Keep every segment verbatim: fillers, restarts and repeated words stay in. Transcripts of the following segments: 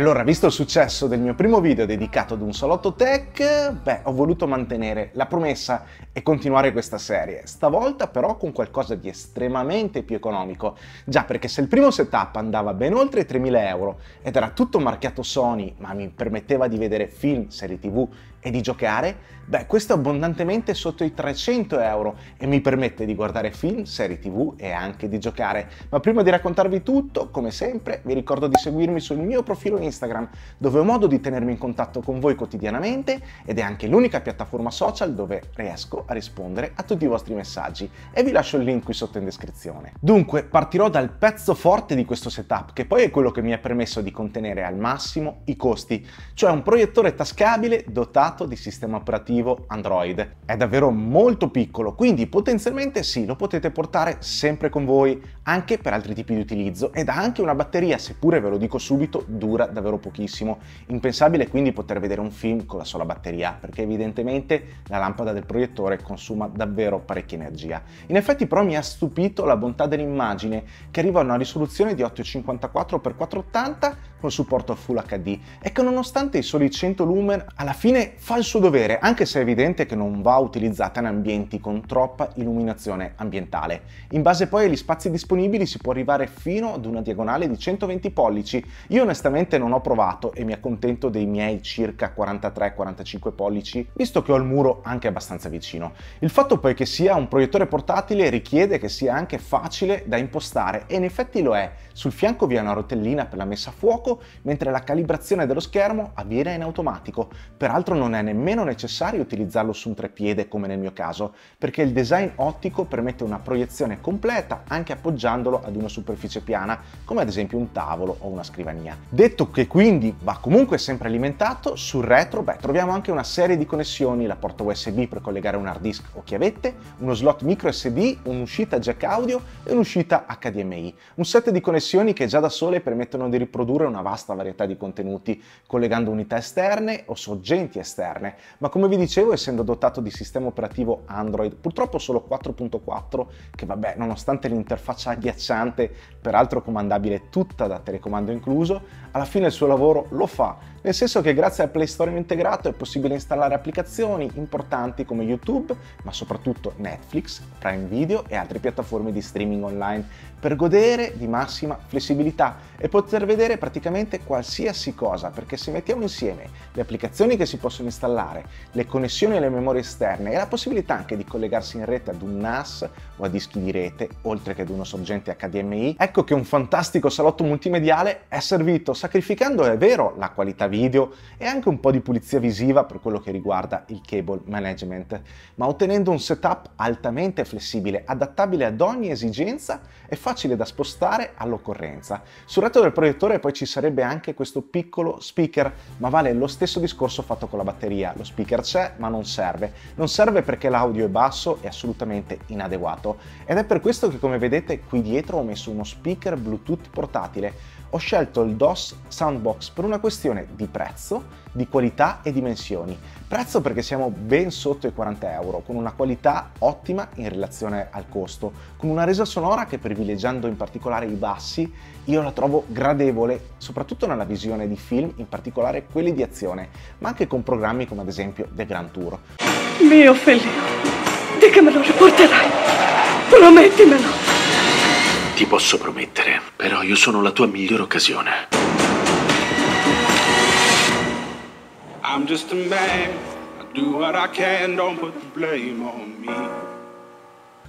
allora, visto il successo del mio primo video dedicato ad un salotto tech, beh, ho voluto mantenere la promessa e continuare questa serie, stavolta però con qualcosa di estremamente più economico. Già, perché se il primo setup andava ben oltre i tremila euro ed era tutto marchiato Sony, ma mi permetteva di vedere film, serie tv e di giocare, beh, questo è abbondantemente sotto i trecento euro e mi permette di guardare film, serie tv e anche di giocare. Ma prima di raccontarvi tutto, come sempre, vi ricordo di seguirmi sul mio profilo Instagram, dove ho modo di tenermi in contatto con voi quotidianamente ed è anche l'unica piattaforma social dove riesco a rispondere a tutti i vostri messaggi, e vi lascio il link qui sotto in descrizione. Dunque, partirò dal pezzo forte di questo setup, che poi è quello che mi ha permesso di contenere al massimo i costi, cioè un proiettore tascabile dotato di sistema operativo Android. È davvero molto piccolo, quindi potenzialmente sì, lo potete portare sempre con voi anche per altri tipi di utilizzo, ed ha anche una batteria, seppure ve lo dico subito, dura davvero pochissimo. Impensabile quindi poter vedere un film con la sola batteria, perché evidentemente la lampada del proiettore consuma davvero parecchia energia. In effetti però mi ha stupito la bontà dell'immagine, che arriva a una risoluzione di ottocentocinquantaquattro per quattrocentottanta con supporto a Full acca di, e che nonostante i soli cento lumen alla fine fa il suo dovere, anche se è evidente che non va utilizzata in ambienti con troppa illuminazione ambientale. In base poi agli spazi disponibili si può arrivare fino ad una diagonale di centoventi pollici. Io onestamente non ho provato e mi accontento dei miei circa quarantatré quarantacinque pollici, visto che ho il muro anche abbastanza vicino. Il fatto poi che sia un proiettore portatile richiede che sia anche facile da impostare, e in effetti lo è. Sul fianco vi è una rotellina per la messa a fuoco, mentre la calibrazione dello schermo avviene in automatico. Peraltro non è nemmeno necessario utilizzarlo su un treppiede come nel mio caso, perché il design ottico permette una proiezione completa anche appoggiandolo ad una superficie piana, come ad esempio un tavolo o una scrivania. Detto che quindi va comunque sempre alimentato, sul retro beh, troviamo anche una serie di connessioni: la porta U S B per collegare un hard disk o chiavette, uno slot micro S D, un'uscita jack audio e un'uscita acca di emme i. Un set di connessioni che già da sole permettono di riprodurre una vasta varietà di contenuti, collegando unità esterne o sorgenti esterne. Ma come vi dicevo, essendo dotato di sistema operativo Android, purtroppo solo quattro punto quattro, che vabbè, nonostante l'interfaccia agghiacciante, peraltro comandabile tutta da telecomando incluso, alla fine il suo lavoro lo fa, nel senso che grazie al Play Store integrato è possibile installare applicazioni importanti come YouTube, ma soprattutto Netflix, Prime Video e altre piattaforme di streaming online, per godere di massima flessibilità e poter vedere praticamente qualsiasi cosa, perché se mettiamo insieme le applicazioni che si possono installare, le connessioni alle memorie esterne e la possibilità anche di collegarsi in rete ad un NAS o a dischi di rete, oltre che ad uno sorgente acca di emme i, ecco che un fantastico salotto multimediale è servito, sacrificando, è vero, la qualità video e anche un po' di pulizia visiva per quello che riguarda il cable management, ma ottenendo un setup altamente flessibile, adattabile ad ogni esigenza e facile da spostare all'occorrenza. Sul retro del proiettore poi ci sarebbe anche questo piccolo speaker, ma vale lo stesso discorso fatto con la batteria: lo speaker c'è ma non serve, non serve perché l'audio è basso e assolutamente inadeguato, ed è per questo che, come vedete qui dietro, ho messo uno speaker Bluetooth portatile. Ho scelto il DOS Soundbox per una questione di prezzo, di qualità e dimensioni. Prezzo perché siamo ben sotto i quaranta euro, con una qualità ottima in relazione al costo, con una resa sonora che, privilegiando in particolare i bassi, io la trovo gradevole, soprattutto nella visione di film, in particolare quelli di azione, ma anche con programmi come ad esempio The Grand Tour. Mio Fellino, di che me lo riporterai? Promettimelo! Ti posso promettere, però io sono la tua migliore occasione. I'm just a man, I do what I can, don't put the blame on me.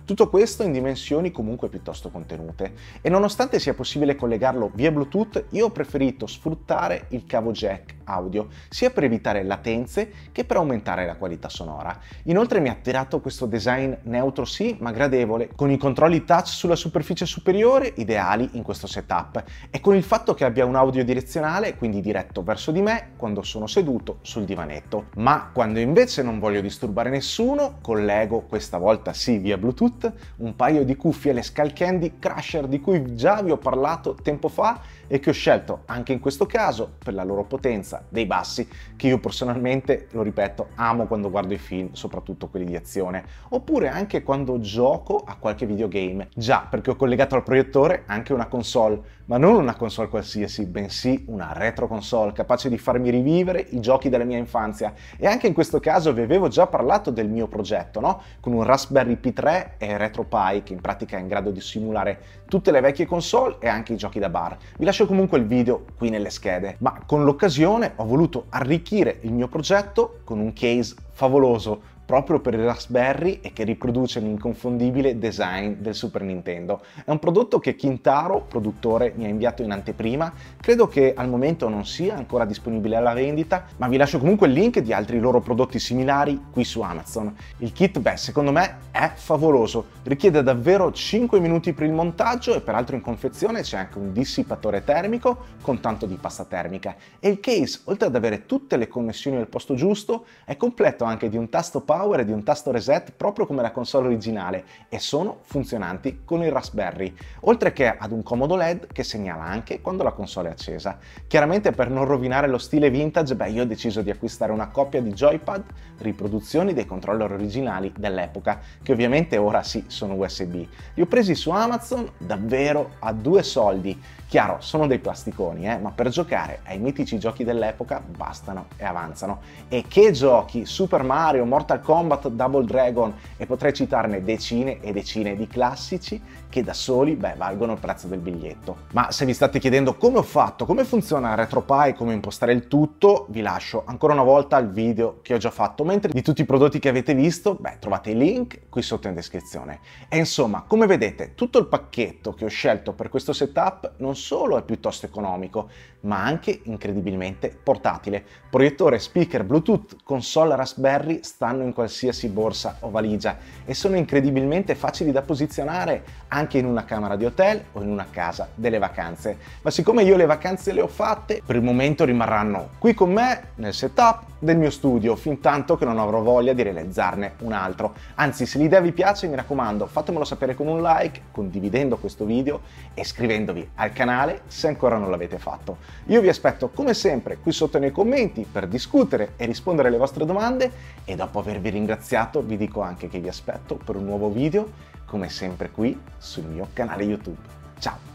Tutto questo in dimensioni comunque piuttosto contenute, e nonostante sia possibile collegarlo via Bluetooth, io ho preferito sfruttare il cavo jack audio, sia per evitare latenze che per aumentare la qualità sonora. Inoltre mi ha attirato questo design neutro sì, ma gradevole, con i controlli touch sulla superficie superiore ideali in questo setup, e con il fatto che abbia un audio direzionale, quindi diretto verso di me quando sono seduto sul divanetto. Ma quando invece non voglio disturbare nessuno, collego, questa volta sì via Bluetooth, un paio di cuffie, le Skullcandy Crusher, di cui già vi ho parlato tempo fa e che ho scelto anche in questo caso per la loro potenza dei bassi, che io personalmente, lo ripeto, amo quando guardo i film, soprattutto quelli di azione, oppure anche quando gioco a qualche videogame. Già, perché ho collegato al proiettore anche una console, ma non una console qualsiasi, bensì una retro console capace di farmi rivivere i giochi della mia infanzia. E anche in questo caso vi avevo già parlato del mio progetto, no? Con un Raspberry Pi tre e RetroPie, che in pratica è in grado di simulare tutte le vecchie console e anche i giochi da bar. Vi lascio comunque il video qui nelle schede, ma con l'occasione ho voluto arricchire il mio progetto con un case favoloso proprio per il Raspberry e che riproduce l'inconfondibile design del Super Nintendo. È un prodotto che Kintaro, produttore, mi ha inviato in anteprima, credo che al momento non sia ancora disponibile alla vendita, ma vi lascio comunque il link di altri loro prodotti similari qui su Amazon. Il kit, beh, secondo me è favoloso, richiede davvero cinque minuti per il montaggio e peraltro in confezione c'è anche un dissipatore termico con tanto di pasta termica. E il case, oltre ad avere tutte le connessioni al posto giusto, è completo anche di un tasto power e di un tasto reset proprio come la console originale, e sono funzionanti con il Raspberry, oltre che ad un comodo led che segnala anche quando la console è accesa. Chiaramente, per non rovinare lo stile vintage, beh, io ho deciso di acquistare una coppia di joypad, riproduzioni dei controller originali dell'epoca, che ovviamente ora sì sono U S B. Li ho presi su Amazon davvero a due soldi. Chiaro, sono dei plasticoni, eh, ma per giocare ai mitici giochi dell'epoca bastano e avanzano. E che giochi! Super Mario, Mortal Kombat, Combat, Double Dragon, e potrei citarne decine e decine di classici che da soli, beh, valgono il prezzo del biglietto. Ma se vi state chiedendo come ho fatto, come funziona RetroPie, come impostare il tutto, vi lascio ancora una volta il video che ho già fatto, mentre di tutti i prodotti che avete visto, beh, trovate i link qui sotto in descrizione. E insomma, come vedete, tutto il pacchetto che ho scelto per questo setup non solo è piuttosto economico, ma anche incredibilmente portatile. Proiettore, speaker, Bluetooth, console Raspberry stanno in qualsiasi borsa o valigia e sono incredibilmente facili da posizionare anche in una camera di hotel o in una casa delle vacanze. Ma siccome io le vacanze le ho fatte, per il momento rimarranno qui con me nel setup del mio studio, fin tanto che non avrò voglia di realizzarne un altro. Anzi, se l'idea vi piace, mi raccomando, fatemelo sapere con un like, condividendo questo video e iscrivendovi al canale se ancora non l'avete fatto. Io vi aspetto come sempre qui sotto nei commenti per discutere e rispondere alle vostre domande, e dopo avervi ringraziato vi dico anche che vi aspetto per un nuovo video come sempre qui sul mio canale YouTube. Ciao!